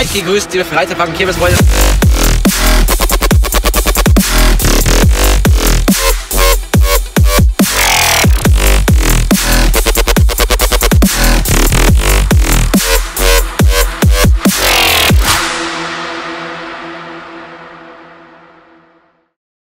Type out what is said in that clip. Seid die größte Freitagabend-Kirmes-Freunde.